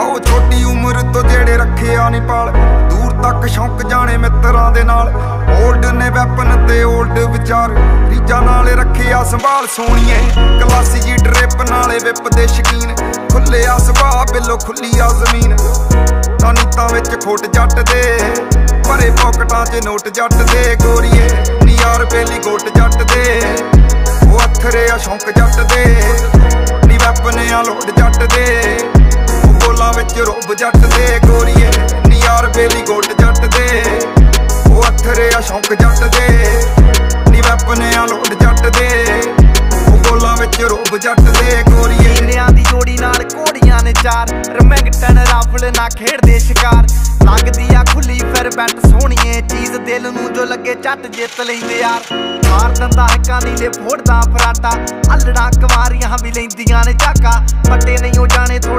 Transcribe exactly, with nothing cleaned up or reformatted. आओ छोटी उम्र तो जेड़े रखे आनी पाल दूर तक शौक जाने मित्रां दे नाल ओल्ड ने वैपन ते ओल्ड विचार रीजा नाल रखे आ संभाल सोनिए क्लासी जी ड्रिप नाले विप दे शकीन खुले आ सुभा बिलो खुली आ जमीन तानीता विच खोट जट दे भरे पॉकेटां च नोट जट दे गोरीए नीयार बेली गोट जट दे ओ अथरे आ शौक जट दे नी वैपन आ लोड जट दे रोब जट दे गोरीए नियार बेली गोट जट दे ओ अथरे आ शौक जट दे नी वैपन आ लोड जट दे ओ बोला विच रोब जट दे गोरीए हीरियां दी जोड़ी नाल कोड़ियां ने चार रमैंगटन राफल ना खेड़दे शिकार लगदी आ खुली फिर बैट सोहणीए चीज दिल नूं जो लगे झट जित लैंदे यार मार दंदा है कानी ले फोड़दा फराटा अलड़ा कवारियां भी लैंदियां ने झाका पट्टे नहीं हो जाने थोड़े